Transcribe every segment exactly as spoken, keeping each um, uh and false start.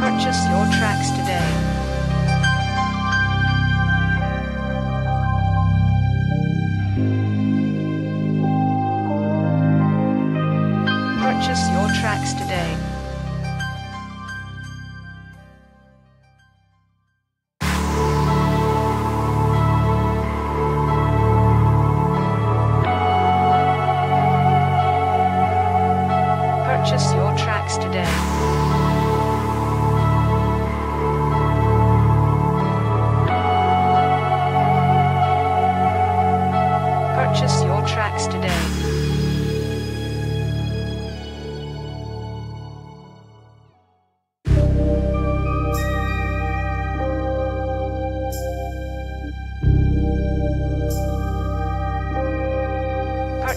Purchase your tracks today. Purchase your tracks today. Purchase your tracks today.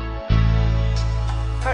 Purchase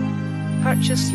Purchase your